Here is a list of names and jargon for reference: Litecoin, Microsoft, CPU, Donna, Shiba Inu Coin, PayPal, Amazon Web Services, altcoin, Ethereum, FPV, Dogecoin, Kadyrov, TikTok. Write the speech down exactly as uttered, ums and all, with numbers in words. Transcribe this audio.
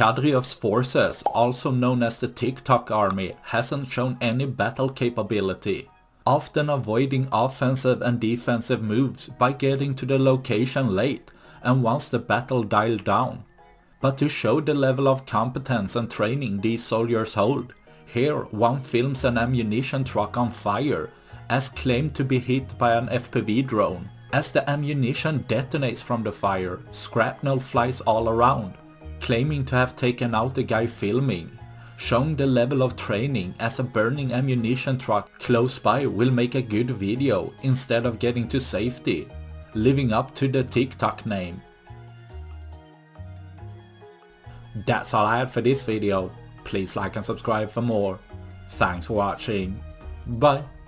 Kadyrov's forces, also known as the TikTok Army, hasn't shown any battle capability, often avoiding offensive and defensive moves by getting to the location late and once the battle dialed down. But to show the level of competence and training these soldiers hold, here one films an ammunition truck on fire, as claimed to be hit by an F P V drone. As the ammunition detonates from the fire, shrapnel flies all around, claiming to have taken out the guy filming, showing the level of training as a burning ammunition truck close by will make a good video instead of getting to safety, living up to the TikTok name. That's all I had for this video. Please like and subscribe for more. Thanks for watching. Bye.